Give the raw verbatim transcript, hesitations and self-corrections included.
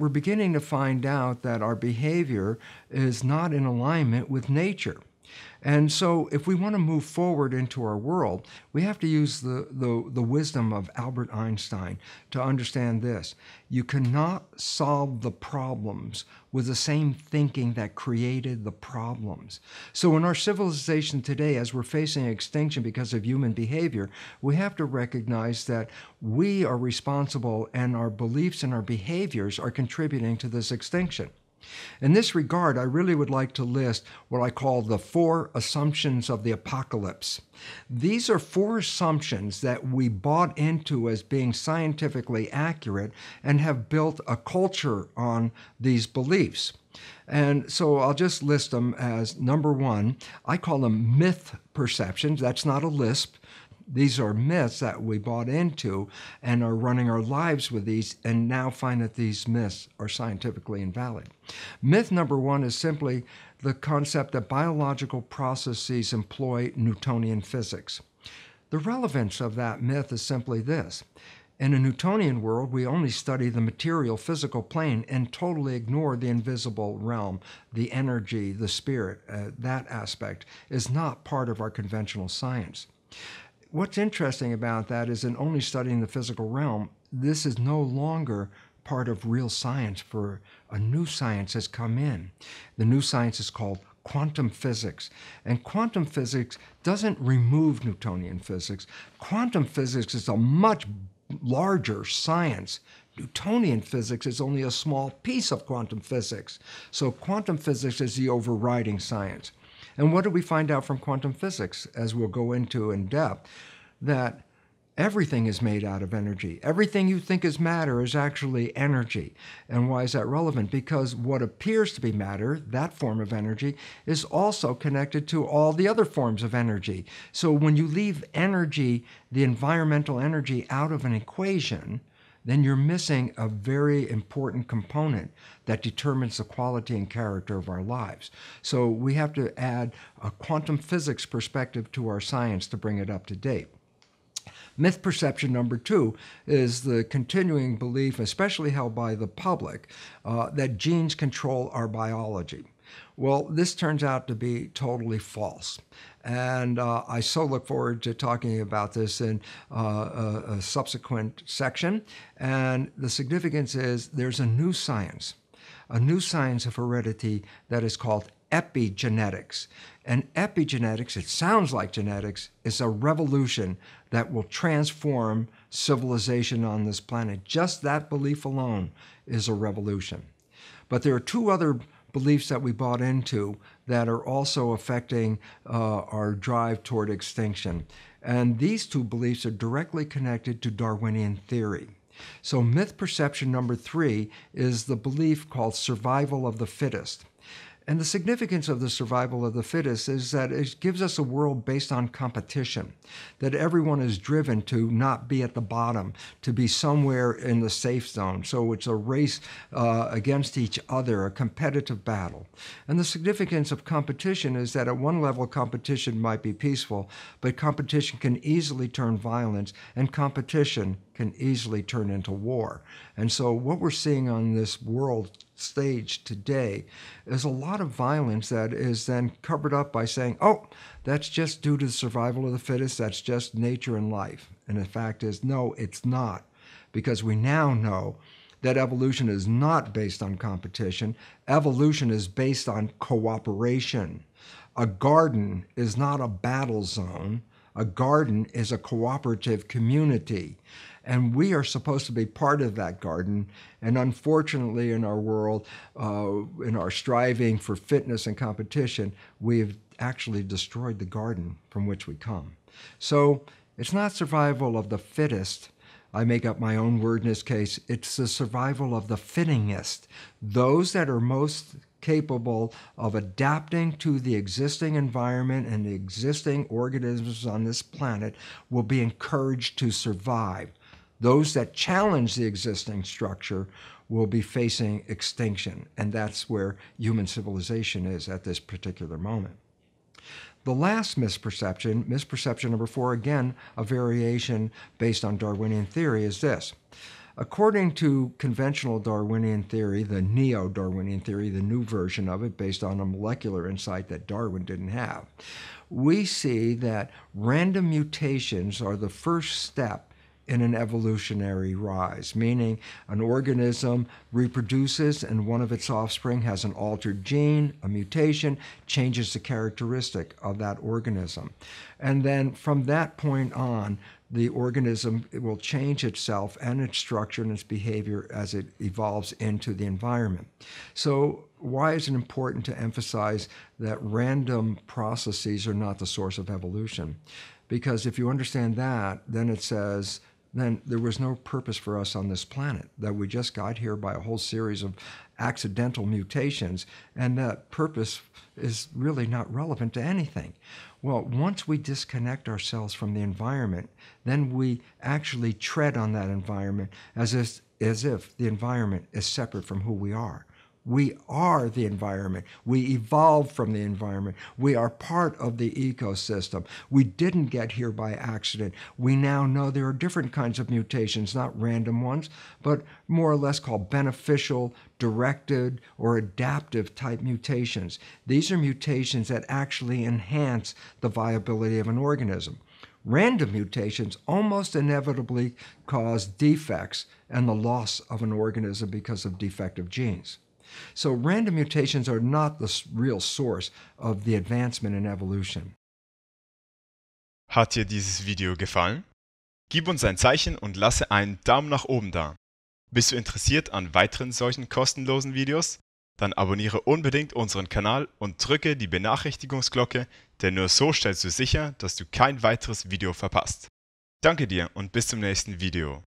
We're beginning to find out that our behavior is not in alignment with nature. And so if we want to move forward into our world, we have to use the, the, the wisdom of Albert Einstein to understand this. You cannot solve the problems with the same thinking that created the problems. So in our civilization today, as we're facing extinction because of human behavior, we have to recognize that we are responsible and our beliefs and our behaviors are contributing to this extinction. In this regard, I really would like to list what I call the four assumptions of the apocalypse. These are four assumptions that we bought into as being scientifically accurate and have built a culture on these beliefs. And so I'll just list them as number one. I call them myth perceptions. That's not a lisp. These are myths that we bought into and are running our lives with these and now find that these myths are scientifically invalid. Myth number one is simply the concept that biological processes employ Newtonian physics. The relevance of that myth is simply this. In a Newtonian world, we only study the material physical plane and totally ignore the invisible realm, the energy, the spirit. Uh, that aspect is not part of our conventional science. What's interesting about that is in only studying the physical realm, this is no longer part of real science, for a new science has come in. The new science is called quantum physics. And quantum physics doesn't remove Newtonian physics. Quantum physics is a much larger science. Newtonian physics is only a small piece of quantum physics. So quantum physics is the overriding science. And what do we find out from quantum physics, as we'll go into in depth? That everything is made out of energy. Everything you think is matter is actually energy. And why is that relevant? Because what appears to be matter, that form of energy, is also connected to all the other forms of energy. So when you leave energy, the environmental energy, out of an equation, then you're missing a very important component that determines the quality and character of our lives. So we have to add a quantum physics perspective to our science to bring it up to date. Myth perception number two is the continuing belief, especially held by the public, uh, that genes control our biology. Well, this turns out to be totally false. And uh, I so look forward to talking about this in uh, a, a subsequent section. And the significance is there's a new science, a new science of heredity that is called epigenetics. And epigenetics, it sounds like genetics, is a revolution that will transform civilization on this planet. Just that belief alone is a revolution. But there are two other beliefs that we bought into that are also affecting uh, our drive toward extinction. And these two beliefs are directly connected to Darwinian theory. So myth perception number three is the belief called survival of the fittest. And the significance of the survival of the fittest is that it gives us a world based on competition, that everyone is driven to not be at the bottom, to be somewhere in the safe zone. So it's a race uh, against each other, a competitive battle. And the significance of competition is that at one level, competition might be peaceful, but competition can easily turn violence, and competition can easily turn into war. And so what we're seeing on this world stage today is a lot of violence that is then covered up by saying, oh, that's just due to the survival of the fittest, that's just nature and life. And the fact is, no, it's not, because we now know that evolution is not based on competition. Evolution is based on cooperation. A garden is not a battle zone. A garden is a cooperative community, and we are supposed to be part of that garden. And unfortunately, in our world, uh, in our striving for fitness and competition, we've actually destroyed the garden from which we come. So it's not survival of the fittest. I make up my own word in this case. It's the survival of the fittingest, those that are most capable of adapting to the existing environment and the existing organisms on this planet will be encouraged to survive. Those that challenge the existing structure will be facing extinction, and that's where human civilization is at this particular moment. The last misperception, misperception number four, again, a variation based on Darwinian theory, is this. According to conventional Darwinian theory, the neo-Darwinian theory, the new version of it, based on a molecular insight that Darwin didn't have, we see that random mutations are the first step in an evolutionary rise, meaning an organism reproduces and one of its offspring has an altered gene, a mutation, changes the characteristic of that organism. And then from that point on, the organism will change itself and its structure and its behavior as it evolves into the environment. So why is it important to emphasize that random processes are not the source of evolution? Because if you understand that, then it says, then there was no purpose for us on this planet, that we just got here by a whole series of accidental mutations, and that purpose is really not relevant to anything. Well, once we disconnect ourselves from the environment, then we actually tread on that environment as if, as if the environment is separate from who we are. We are the environment. We evolved from the environment. We are part of the ecosystem. We didn't get here by accident. We now know there are different kinds of mutations, not random ones, but more or less called beneficial, directed, or adaptive type mutations. These are mutations that actually enhance the viability of an organism. Random mutations almost inevitably cause defects and the loss of an organism because of defective genes. So random mutations are not the real source of the advancement in evolution. Hat dir dieses Video gefallen? Gib uns ein Zeichen und lasse einen Daumen nach oben da. Bist du interessiert an weiteren solchen kostenlosen Videos? Dann abonniere unbedingt unseren Kanal und drücke die Benachrichtigungsglocke, denn nur so stellst du sicher, dass du kein weiteres Video verpasst. Danke dir und bis zum nächsten Video.